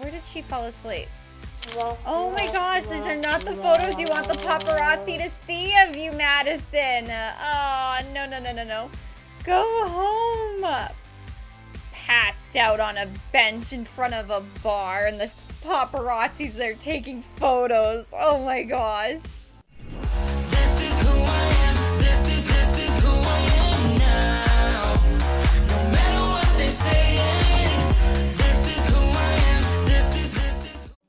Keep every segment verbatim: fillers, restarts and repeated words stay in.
Where did she fall asleep? Oh my gosh, these are not the photos you want the paparazzi to see of you, Madison. Oh, no, no, no, no, no. Go home. Passed out on a bench in front of a bar and the paparazzi's there taking photos. Oh my gosh.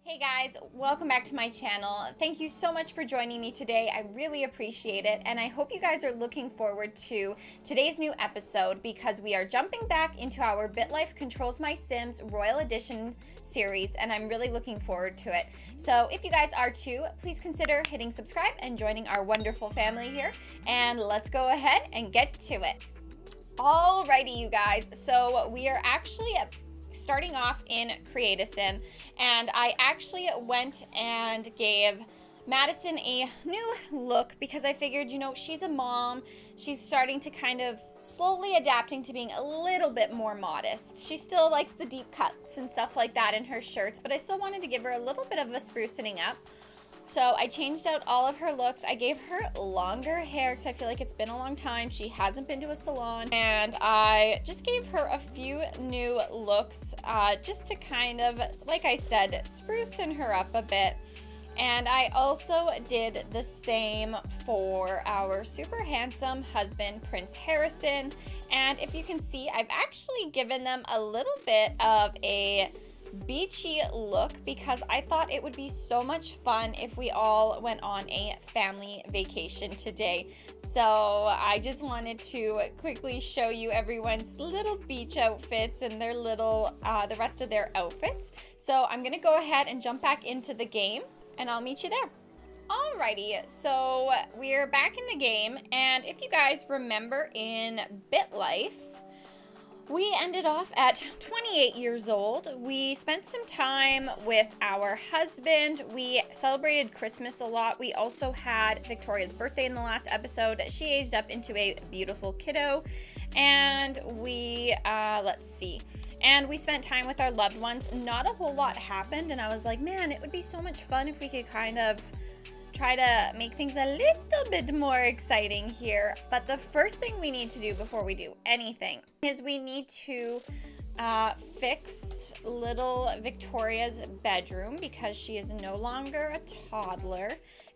Hey guys, welcome back to my channel. Thank you so much for joining me today. I really appreciate it, and I hope you guys are looking forward to today's new episode because we are jumping back into our BitLife Controls My Sims Royal Edition series, and I'm really looking forward to it. So if you guys are too, please consider hitting subscribe and joining our wonderful family here, and let's go ahead and get to it. Alrighty, you guys, so we are actually at starting off in Create a Sim, and I actually went and gave Madison a new look because I figured, you know, she's a mom. She's starting to kind of slowly adapting to being a little bit more modest. She still likes the deep cuts and stuff like that in her shirts, but I still wanted to give her a little bit of a sprucing up. So I changed out all of her looks. I gave her longer hair because I feel like it's been a long time. She hasn't been to a salon. And I just gave her a few new looks uh, just to kind of, like I said, sprucing her up a bit. And I also did the same for our super handsome husband, Prince Harrison. And if you can see, I've actually given them a little bit of a beachy look because I thought it would be so much fun if we all went on a family vacation today. So I just wanted to quickly show you everyone's little beach outfits and their little uh, the rest of their outfits. So I'm gonna go ahead and jump back into the game and I'll meet you there. Alrighty, so we're back in the game, and if you guys remember in BitLife, we ended off at twenty-eight years old. We spent some time with our husband. We celebrated Christmas a lot. We also had Victoria's birthday in the last episode. She aged up into a beautiful kiddo. And we, uh, let's see. And we spent time with our loved ones. Not a whole lot happened, and I was like, man, it would be so much fun if we could kind of try to make things a little bit more exciting here. But the first thing we need to do before we do anything is we need to uh, fix little Victoria's bedroom because she is no longer a toddler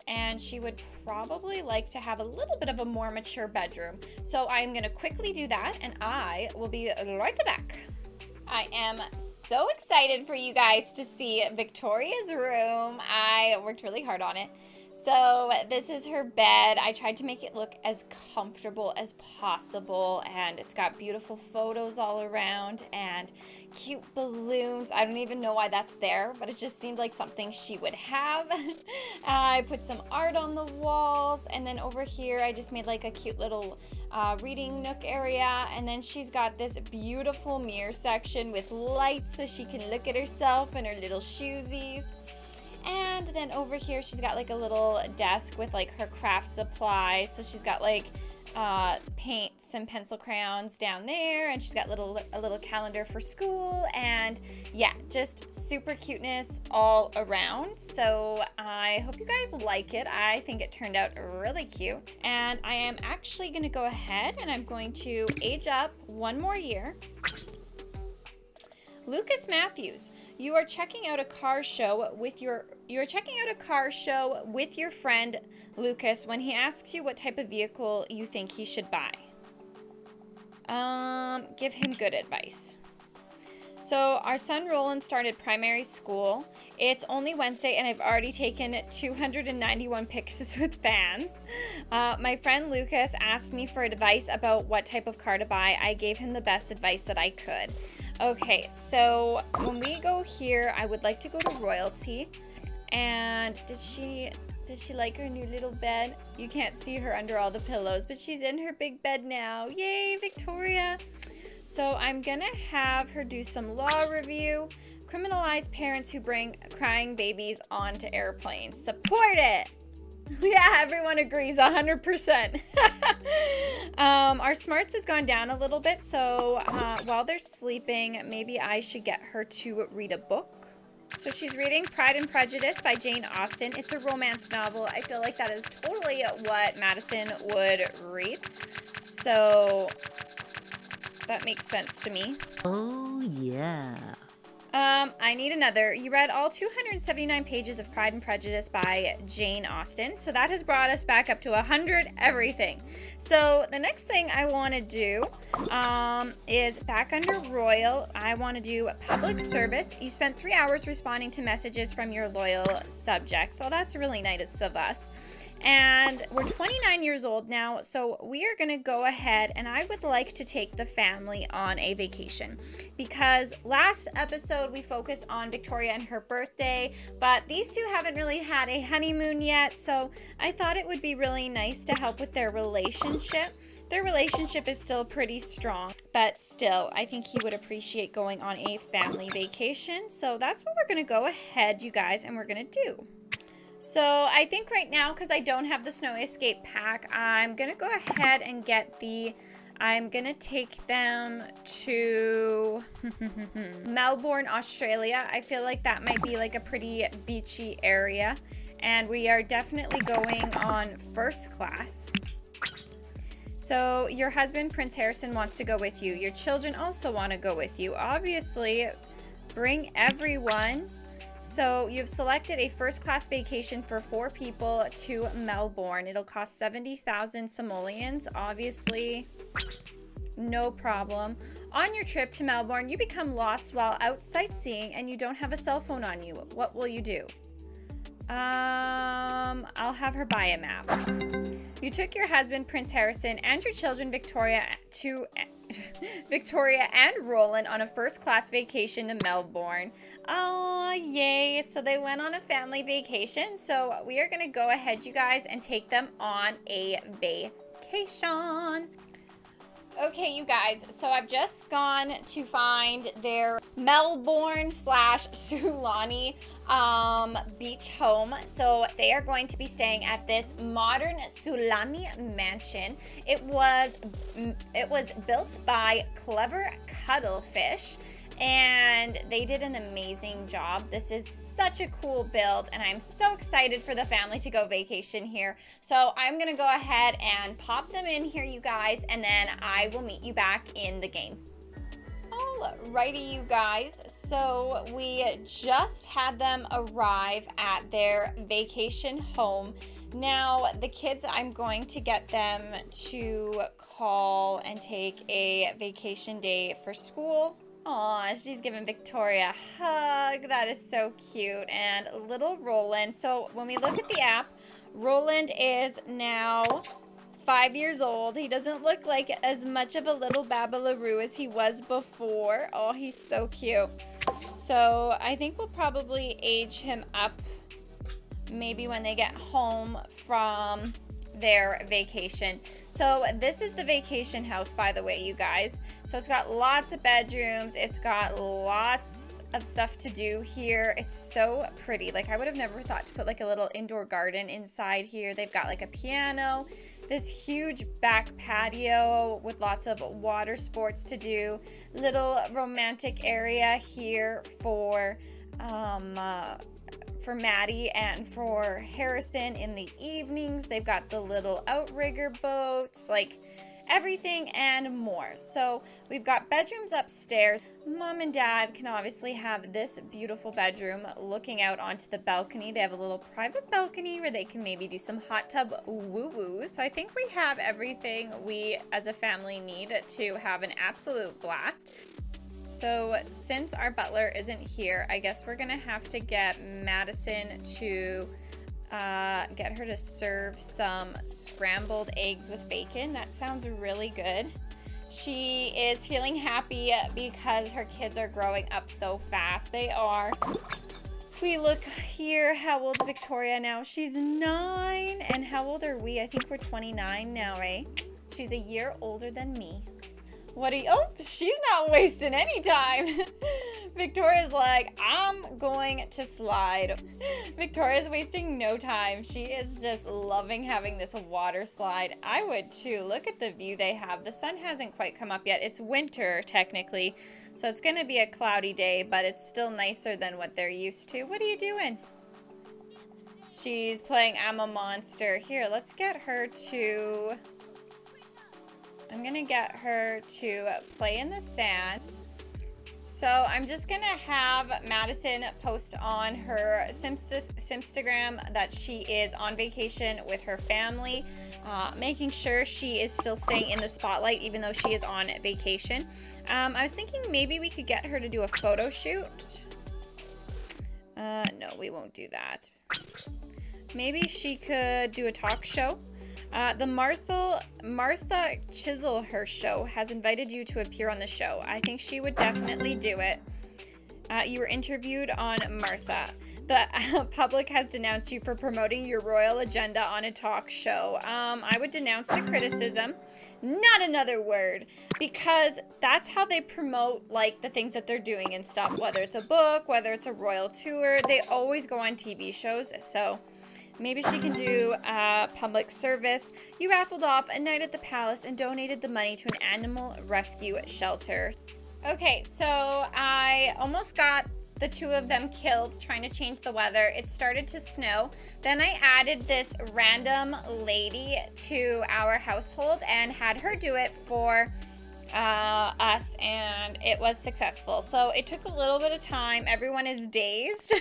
and she would probably like to have a little bit of a more mature bedroom. So I'm gonna quickly do that and I will be right back. I am so excited for you guys to see Victoria's room. I worked really hard on it. So this is her bed. I tried to make it look as comfortable as possible, and it's got beautiful photos all around and cute balloons. I don't even know why that's there, but it just seemed like something she would have. I put some art on the walls, and then over here I just made like a cute little uh, reading nook area, and then she's got this beautiful mirror section with lights so she can look at herself and her little shoesies. And then over here, she's got like a little desk with like her craft supplies. So she's got like uh, paints and pencil crayons down there, and she's got little a little calendar for school, and yeah, just super cuteness all around. So I hope you guys like it. I think it turned out really cute, and I am actually gonna go ahead and I'm going to age up one more year. Lucas Matthews, you are checking out a car show with your you are checking out a car show with your friend Lucas when he asks you what type of vehicle you think he should buy. Um, give him good advice. So our son Roland started primary school. It's only Wednesday and I've already taken two hundred ninety-one pictures with fans. Uh, my friend Lucas asked me for advice about what type of car to buy. I gave him the best advice that I could. Okay, so when we go here, I would like to go to royalty. And did she does she like her new little bed? You can't see her under all the pillows, but she's in her big bed now. Yay, Victoria. So I'm gonna have her do some law review. Criminalize parents who bring crying babies onto airplanes. Support it. Yeah, everyone agrees one hundred percent. um, our smarts has gone down a little bit, so uh, while they're sleeping, maybe I should get her to read a book. So she's reading Pride and Prejudice by Jane Austen. It's a romance novel. I feel like that is totally what Madison would read. So that makes sense to me. Oh, yeah. Um, I need another. You read all two hundred seventy-nine pages of Pride and Prejudice by Jane Austen. So that has brought us back up to one hundred everything. So the next thing I want to do um, is back under Royal. I want to do public service. You spent three hours responding to messages from your loyal subjects. So that's really nice of us. And we're twenty-nine years old now, so we are going to go ahead and I would like to take the family on a vacation, because last episode we focused on Victoria and her birthday, but these two haven't really had a honeymoon yet, so I thought it would be really nice to help with their relationship. Their relationship is still pretty strong, but still, I think he would appreciate going on a family vacation. So that's what we're going to go ahead, you guys, and we're going to do. So I think right now, because I don't have the snow escape pack, I'm going to go ahead and get the, I'm going to take them to Melbourne, Australia. I feel like that might be like a pretty beachy area. And we are definitely going on first class. So your husband, Prince Harrison, wants to go with you. Your children also want to go with you. Obviously, bring everyone. So you've selected a first-class vacation for four people to Melbourne. It'll cost seventy thousand simoleons, obviously, no problem. On your trip to Melbourne, you become lost while out sightseeing and you don't have a cell phone on you. What will you do? Um, I'll have her buy a map. You took your husband, Prince Harrison, and your children, Victoria, to... Victoria and Roland on a first-class vacation to Melbourne. Oh, yay. So they went on a family vacation. So we are going to go ahead, you guys, and take them on a vacation. Okay, you guys. So I've just gone to find their Melbourne slash Sulani um, beach home. So they are going to be staying at this modern Sulani mansion. It was it was built by Clever Cuddlefish, and they did an amazing job. This is such a cool build, and I'm so excited for the family to go vacation here. So I'm gonna go ahead and pop them in here, you guys, and then I will meet you back in the game. Alrighty, you guys, so we just had them arrive at their vacation home. Now, the kids, I'm going to get them to call and take a vacation day for school. Aw, she's giving Victoria a hug. That is so cute. And little Roland. So when we look at the app, Roland is now five years old. He doesn't look like as much of a little Babaloo as he was before. Oh, he's so cute. So I think we'll probably age him up maybe when they get home from their vacation. So this is the vacation house, by the way, you guys. So it's got lots of bedrooms. It's got lots of stuff to do here. It's so pretty. Like, I would have never thought to put like a little indoor garden inside here. They've got like a piano, this huge back patio with lots of water sports to do, little romantic area here for um uh, for Maddie and for Harrison in the evenings. They've got the little outrigger boats, like everything and more. So we've got bedrooms upstairs. Mom and Dad can obviously have this beautiful bedroom looking out onto the balcony. They have a little private balcony where they can maybe do some hot tub woo-woo. So I think we have everything we as a family need to have an absolute blast. So since our butler isn't here, I guess we're gonna have to get Madison to uh, get her to serve some scrambled eggs with bacon. That sounds really good. She is feeling happy because her kids are growing up so fast. They are. If we look here, how old's Victoria now? She's nine. And how old are we? I think we're twenty-nine now, right? She's a year older than me. What are you, oh, she's not wasting any time. Victoria's like, I'm going to slide. Victoria's wasting no time. She is just loving having this water slide. I would too. Look at the view they have. The sun hasn't quite come up yet. It's winter technically, so it's going to be a cloudy day, but it's still nicer than what they're used to. What are you doing? She's playing I'm a Monster. Here, let's get her to... I'm going to get her to play in the sand. So I'm just going to have Madison post on her Simstagram that she is on vacation with her family, uh, making sure she is still staying in the spotlight even though she is on vacation. Um, I was thinking maybe we could get her to do a photo shoot. Uh, no, we won't do that. Maybe she could do a talk show. Uh, the Martha, Martha Chiselhurst show has invited you to appear on the show. I think she would definitely do it. Uh, you were interviewed on Martha. The uh, public has denounced you for promoting your royal agenda on a talk show. Um, I would denounce the criticism. Not another word. Because that's how they promote, like, the things that they're doing and stuff. Whether it's a book, whether it's a royal tour. They always go on T V shows, so... Maybe she can do uh, public service. You raffled off a night at the palace and donated the money to an animal rescue shelter. Okay, so I almost got the two of them killed trying to change the weather. It started to snow. Then I added this random lady to our household and had her do it for uh, us, and it was successful. So it took a little bit of time. Everyone is dazed.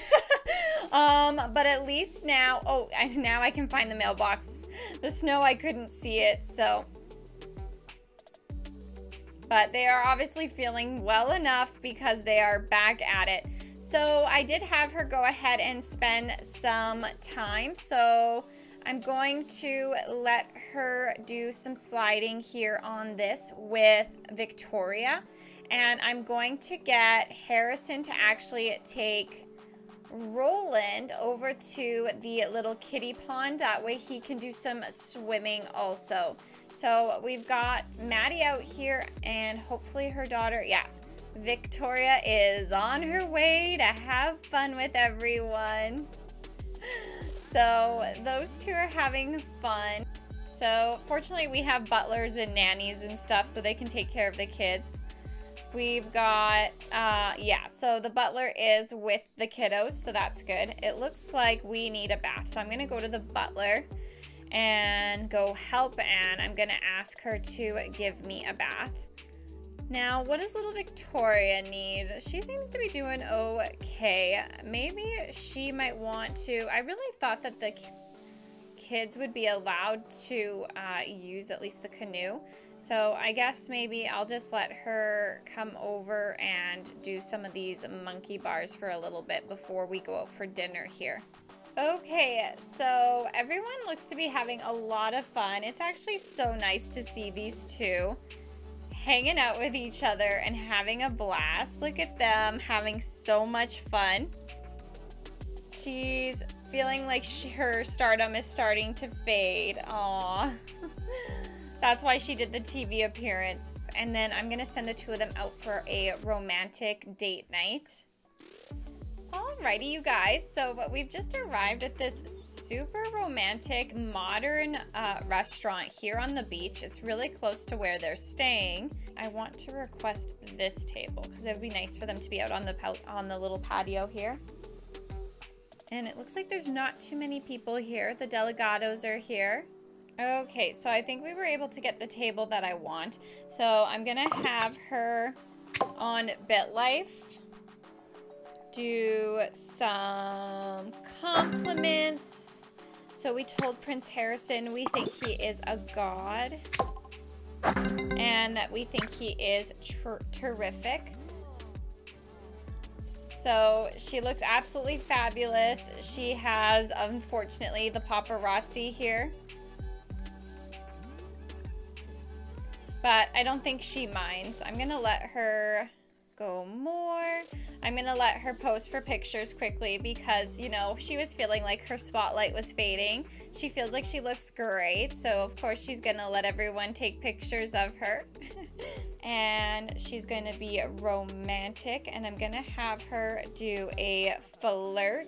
Um, but at least now, oh, now I can find the mailbox. The snow, I couldn't see it, so. But they are obviously feeling well enough because they are back at it. So I did have her go ahead and spend some time. So I'm going to let her do some sliding here on this with Victoria. And I'm going to get Harrison to actually take Roland over to the little kiddie pond. That way he can do some swimming also. So we've got Maddie out here and hopefully her daughter. Yeah, Victoria is on her way to have fun with everyone. So those two are having fun. So fortunately we have butlers and nannies and stuff so they can take care of the kids. We've got, uh, yeah, so the butler is with the kiddos, so that's good. It looks like we need a bath, so I'm going to go to the butler and go help, and I'm going to ask her to give me a bath. Now, what does little Victoria need? She seems to be doing okay. Maybe she might want to, I really thought that the kids would be allowed to uh, use at least the canoe. So I guess maybe I'll just let her come over and do some of these monkey bars for a little bit before we go out for dinner here. Okay, so everyone looks to be having a lot of fun. It's actually so nice to see these two hanging out with each other and having a blast. Look at them having so much fun. She's feeling like she, her stardom is starting to fade. Aww. That's why she did the T V appearance. And then I'm gonna send the two of them out for a romantic date night. Alrighty, you guys, so but we've just arrived at this super romantic modern uh, restaurant here on the beach. It's really close to where they're staying. I want to request this table because it would be nice for them to be out on the on the little patio here. And it looks like there's not too many people here. The Delegados are here. Okay, so I think we were able to get the table that I want. So I'm gonna have her on BitLife do some compliments. So we told Prince Harrison we think he is a god and that we think he is ter terrific. So she looks absolutely fabulous. She has, unfortunately, the paparazzi here. But I don't think she minds. I'm gonna let her go more. I'm gonna let her post for pictures quickly because, you know, she was feeling like her spotlight was fading. She feels like she looks great, so of course she's gonna let everyone take pictures of her. and she's going to be romantic, and I'm going to have her do a flirt.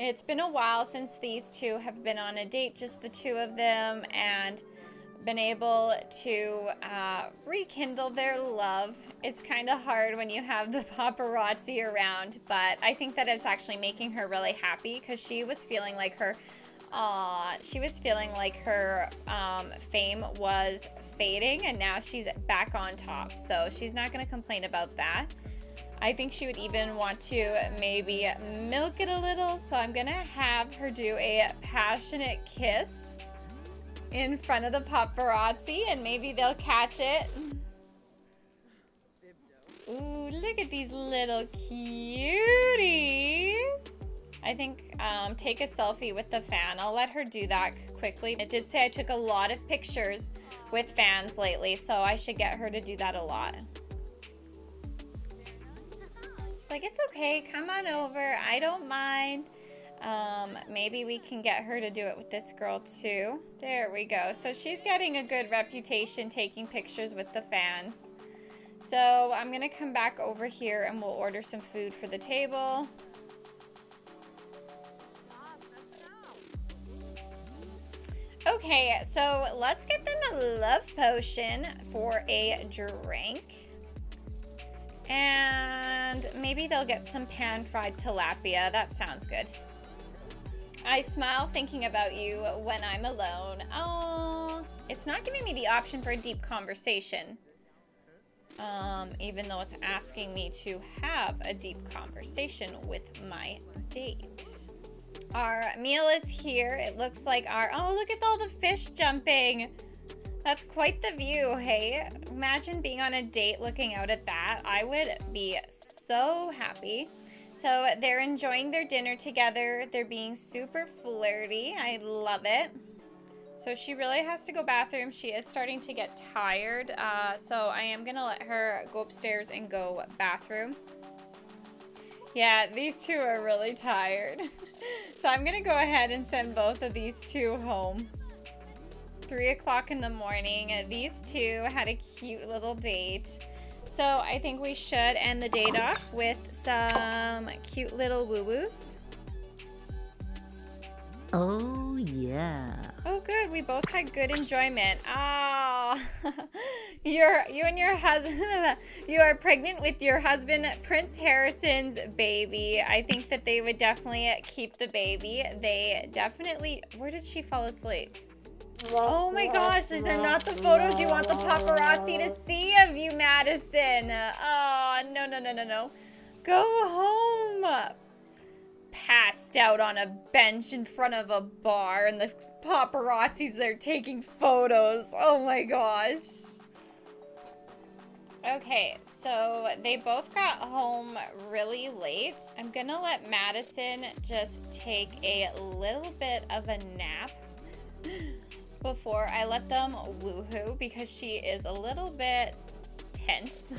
It's been a while since these two have been on a date, just the two of them, and been able to uh, rekindle their love. It's kind of hard when you have the paparazzi around, but I think that it's actually making her really happy, because she was feeling like her, uh, she was feeling like her um, fame was fading, and now she's back on top. So she's not going to complain about that. I think she would even want to maybe milk it a little, so I'm gonna have her do a passionate kiss in front of the paparazzi, and maybe they'll catch it. Ooh, look at these little cuties. I think um, take a selfie with the fan. I'll let her do that quickly. It did say I took a lot of pictures with fans lately, so I should get her to do that a lot. Like, it's okay, come on over, I don't mind. Um, maybe we can get her to do it with this girl too. There we go. So she's getting a good reputation taking pictures with the fans. So I'm gonna come back over here and we'll order some food for the table. Okay, so let's get them a love potion for a drink. And maybe they'll get some pan-fried tilapia. That sounds good. I smile thinking about you when I'm alone. Oh, it's not giving me the option for a deep conversation. Um, even though it's asking me to have a deep conversation with my date. Our meal is here. It looks like our, oh, look at all the fish jumping. That's quite the view, hey? Imagine being on a date looking out at that. I would be so happy. So they're enjoying their dinner together. They're being super flirty. I love it. So she really has to go bathroom. She is starting to get tired. Uh, so I am gonna let her go upstairs and go bathroom. Yeah, these two are really tired. So I'm gonna go ahead and send both of these two home. Three o'clock in the morning. These two had a cute little date. So I think we should end the date off with some cute little woo-woos. Oh yeah. Oh good, we both had good enjoyment. Oh, you're, you and your husband, you are pregnant with your husband, Prince Harrison's baby. I think that they would definitely keep the baby. They definitely, where did she fall asleep? Oh my gosh, these are not the photos you want the paparazzi to see of you, Madison. Oh, no, no, no, no, no. Go home. Passed out on a bench in front of a bar and the paparazzi's there taking photos. Oh my gosh. Okay, so they both got home really late. I'm gonna let Madison just take a little bit of a nap before I let them woohoo, because she is a little bit tense.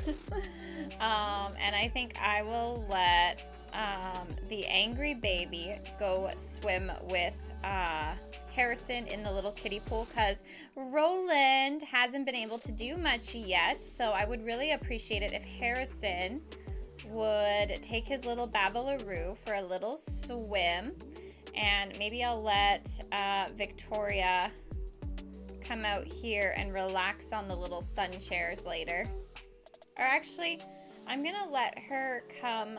um, and I think I will let um, the angry baby go swim with uh, Harrison in the little kiddie pool, because Roland hasn't been able to do much yet, so I would really appreciate it if Harrison would take his little babalaroo for a little swim. And maybe I'll let uh, Victoria come out here and relax on the little sun chairs later. Or actually, I'm gonna let her come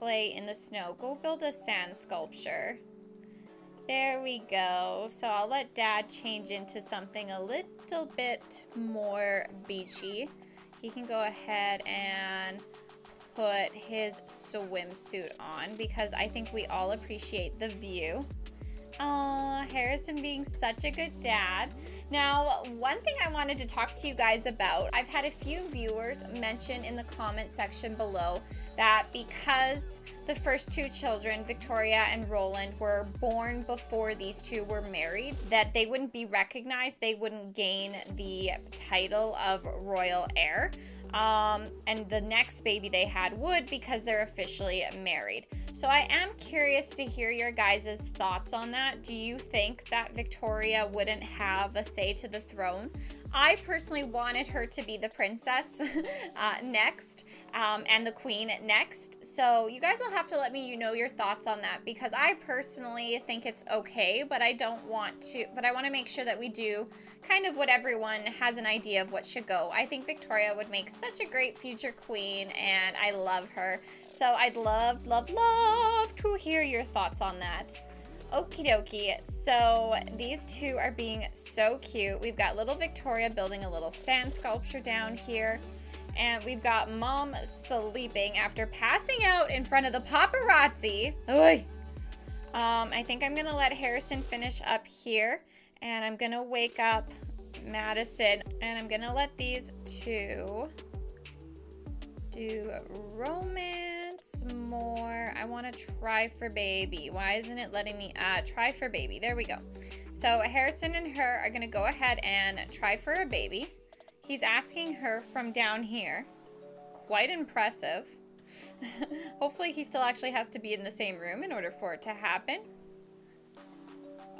play in the snow. Go build a sand sculpture. There we go. So I'll let Dad change into something a little bit more beachy. He can go ahead and put his swimsuit on, because I think we all appreciate the view. Oh, Harrison being such a good dad. Now, one thing I wanted to talk to you guys about, I've had a few viewers mention in the comment section below that because the first two children, Victoria and Roland, were born before these two were married, that they wouldn't be recognized, they wouldn't gain the title of royal heir. Um, and the next baby they had would, because they're officially married. So I am curious to hear your guys' thoughts on that. Do you think that Victoria wouldn't have a say to the throne? I personally wanted her to be the princess uh, next um, and the queen next. So you guys will have to let me you know your thoughts on that, because I personally think it's okay, but I don't want to, but I want to make sure that we do kind of what everyone has an idea of what should go. I think Victoria would make such a great future queen and I love her. So I'd love, love, love to hear your thoughts on that. Okie dokie, so these two are being so cute. We've got little Victoria building a little sand sculpture down here. And we've got mom sleeping after passing out in front of the paparazzi. Oy. Um, I think I'm gonna let Harrison finish up here. And I'm gonna wake up Madison. And I'm gonna let these two do romance more. I want to try for baby. Why isn't it letting me uh, try for baby? There we go. So Harrison and her are going to go ahead and try for a baby. He's asking her from down here. Quite impressive. Hopefully he still actually has to be in the same room in order for it to happen.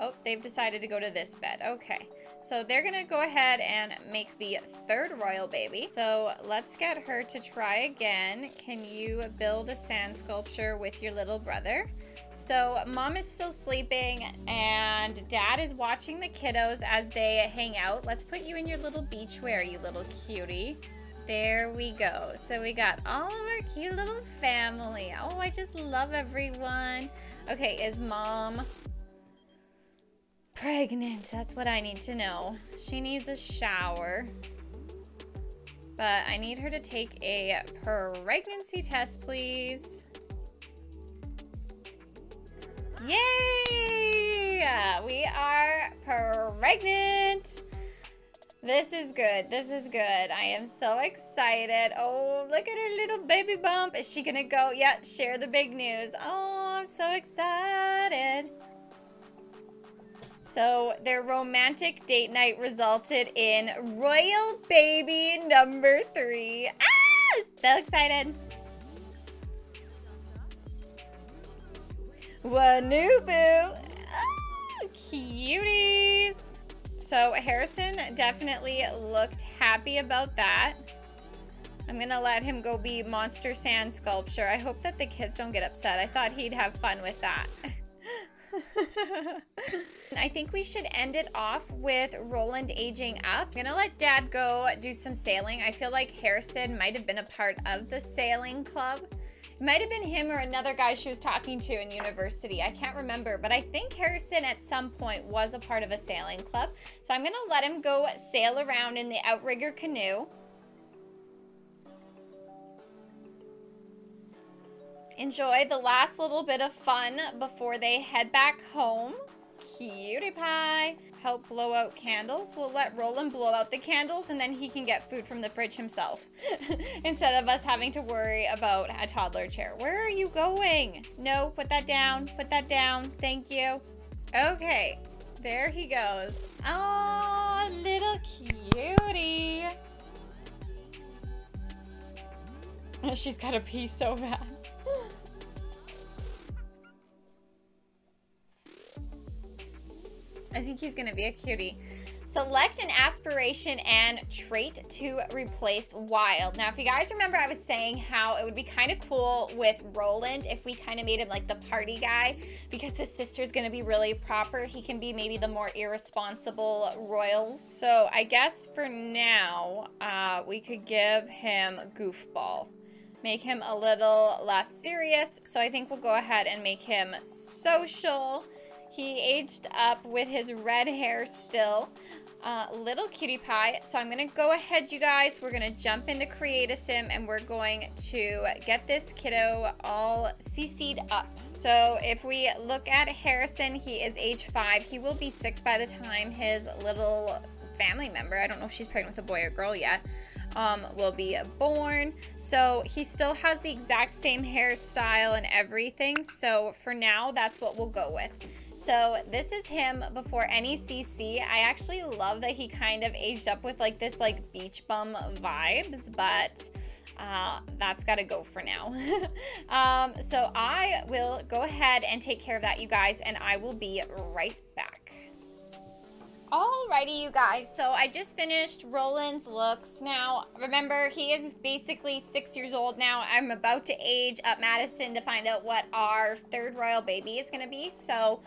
Oh, they've decided to go to this bed. Okay. So they're gonna go ahead and make the third royal baby. So let's get her to try again. Can you build a sand sculpture with your little brother? So mom is still sleeping and dad is watching the kiddos as they hang out. Let's put you in your little beach wear, you little cutie. There we go. So we got all of our cute little family. Oh, I just love everyone. Okay, is mom pregnant? That's what I need to know. She needs a shower, but I need her to take a pregnancy test, please. Yay! We are pregnant. This is good. This is good. I am so excited. Oh, look at her little baby bump. Is she gonna go? Yeah, share the big news. Oh, I'm so excited. So their romantic date night resulted in royal baby number three. Ah! So excited. Wanubu. Oh, cuties. So Harrison definitely looked happy about that. I'm gonna let him go be monster sand sculpture. I hope that the kids don't get upset. I thought he'd have fun with that. I think we should end it off with Roland aging up. I'm gonna let dad go do some sailing. I feel like Harrison might have been a part of the sailing club. It might have been him or another guy she was talking to in university. I can't remember, but I think Harrison at some point was a part of a sailing club. So I'm gonna let him go sail around in the outrigger canoe. Enjoy the last little bit of fun before they head back home. Cutie pie. Help blow out candles. We'll let Roland blow out the candles and then he can get food from the fridge himself instead of us having to worry about a toddler chair. Where are you going? No, put that down. Put that down. Thank you. Okay, there he goes. Oh, little cutie. She's gotta pee so bad. I think he's gonna be a cutie. Select an aspiration and trait to replace wild. Now, if you guys remember, I was saying how it would be kind of cool with Roland if we kind of made him like the party guy, because his sister's gonna be really proper. He can be maybe the more irresponsible royal. So I guess for now, uh, we could give him goofball. Make him a little less serious. So I think we'll go ahead and make him social. He aged up with his red hair still. Uh, little cutie pie. So I'm gonna go ahead, you guys. We're gonna jump into Create a Sim and we're going to get this kiddo all C C'd up. So if we look at Harrison, he is age five. He will be six by the time his little family member, I don't know if she's pregnant with a boy or girl yet, Um, will be born. So he still has the exact same hairstyle and everything. So for now, that's what we'll go with. So this is him before any C C. I actually love that he kind of aged up with like this like beach bum vibes, but uh, that's got to go for now. um, so I will go ahead and take care of that, you guys, and I will be right back. Alrighty, you guys, so I just finished Roland's looks. Now, remember, he is basically six years old now. I'm about to age up Madison to find out what our third royal baby is gonna be, so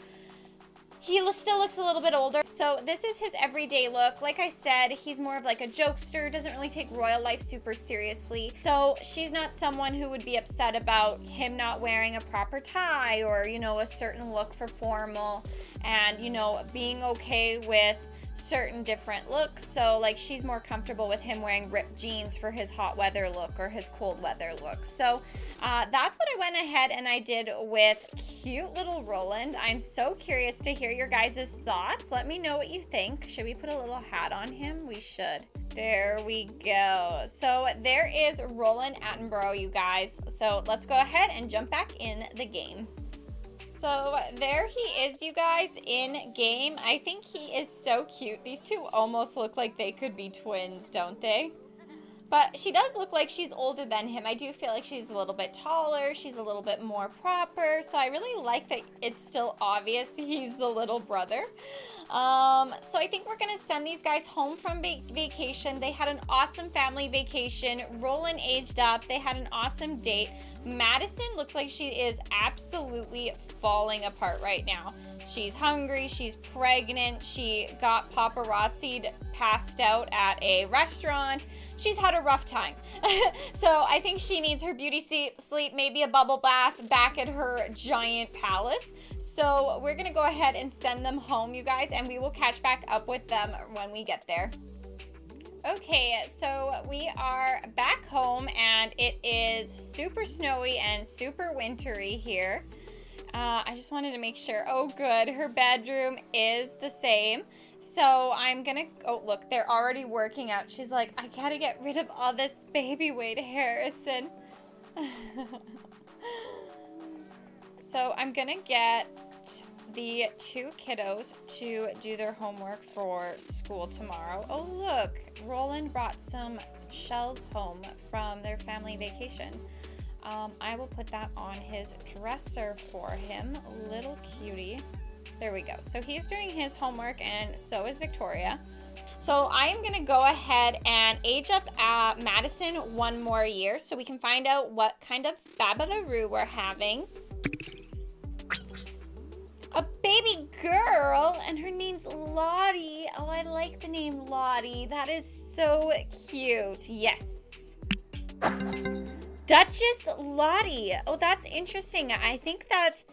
he still looks a little bit older. So this is his everyday look. Like I said, he's more of like a jokester, doesn't really take royal life super seriously. So she's not someone who would be upset about him not wearing a proper tie or, you know, a certain look for formal and, you know, being okay with certain different looks. So like she's more comfortable with him wearing ripped jeans for his hot weather look or his cold weather look. So uh, that's what I went ahead and I did with cute little Roland. I'm so curious to hear your guys' thoughts. Let me know what you think. Should we put a little hat on him? We should. There we go. So there is Roland Attenborough, you guys. So let's go ahead and jump back in the game. So there he is, you guys, in game. I think he is so cute. These two almost look like they could be twins, don't they? But she does look like she's older than him. I do feel like she's a little bit taller. She's a little bit more proper. So I really like that it's still obvious he's the little brother. Um, so I think we're going to send these guys home from va vacation. They had an awesome family vacation. Roland aged up. They had an awesome date. Madison looks like she is absolutely falling apart right now. She's hungry. She's pregnant. She got paparazzi'd, passed out at a restaurant. She's had a rough time. So I think she needs her beauty sleep, maybe a bubble bath back at her giant palace. So we're going to go ahead and send them home, you guys, and we will catch back up with them when we get there. Okay, so we are back home and it is super snowy and super wintry here. Uh, I just wanted to make sure. Oh, good. Her bedroom is the same. So I'm gonna, oh look, they're already working out. She's like, I gotta get rid of all this baby weight, Harrison. So I'm gonna get the two kiddos to do their homework for school tomorrow. Oh look, Roland brought some shells home from their family vacation. Um, I will put that on his dresser for him, little cutie. There we go. So he's doing his homework and so is Victoria. So I am going to go ahead and age up uh, Madison one more year so we can find out what kind of babalaroo we're having. A baby girl and her name's Lottie. Oh, I like the name Lottie. That is so cute. Yes. Duchess Lottie. Oh, that's interesting. I think that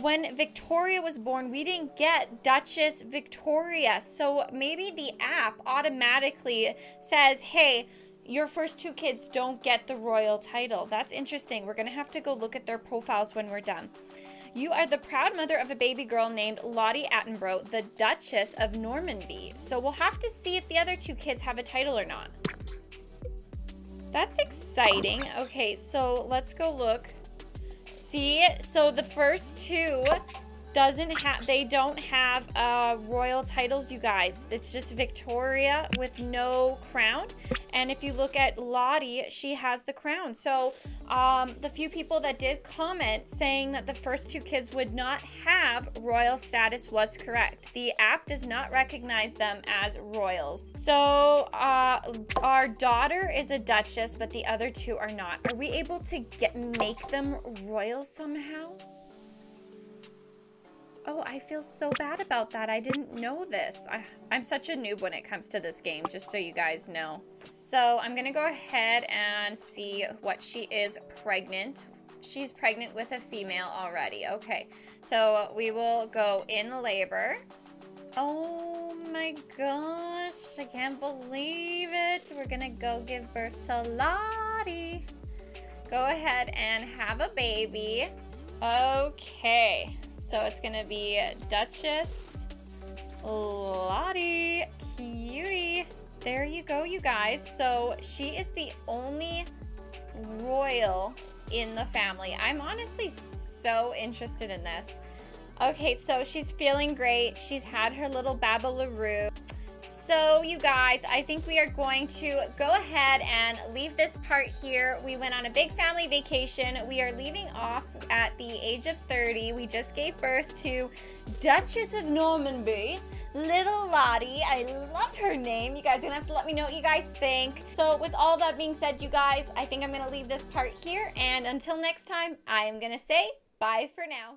when Victoria was born, we didn't get Duchess Victoria. So maybe the app automatically says, hey, your first two kids don't get the royal title. That's interesting. We're going to have to go look at their profiles when we're done. You are the proud mother of a baby girl named Lottie Attenborough, the Duchess of Normanby. So we'll have to see if the other two kids have a title or not. That's exciting. Okay, so let's go look. See, so the first two doesn't have, they don't have uh, royal titles, you guys. It's just Victoria with no crown. And if you look at Lottie, she has the crown. So um, the few people that did comment saying that the first two kids would not have royal status was correct. The app does not recognize them as royals. So uh, our daughter is a duchess, but the other two are not. Are we able to get make them royal somehow? Oh, I feel so bad about that. I didn't know this. I, I'm such a noob when it comes to this game, just so you guys know. So I'm gonna go ahead and see what she is pregnant. She's pregnant with a female already. Okay, so we will go in labor. Oh my gosh, I can't believe it. We're gonna go give birth to Lottie. Go ahead and have a baby. Okay. So it's gonna be Duchess Lottie, cutie. There you go, you guys. So she is the only royal in the family. I'm honestly so interested in this. Okay, so she's feeling great. She's had her little babalaroo. So you guys, I think we are going to go ahead and leave this part here. We went on a big family vacation. We are leaving off at the age of thirty. We just gave birth to Duchess of Normanby, little Lottie. I love her name. You guys are gonna have to let me know what you guys think. So with all that being said, you guys, I think I'm gonna leave this part here. And until next time, I am gonna say bye for now.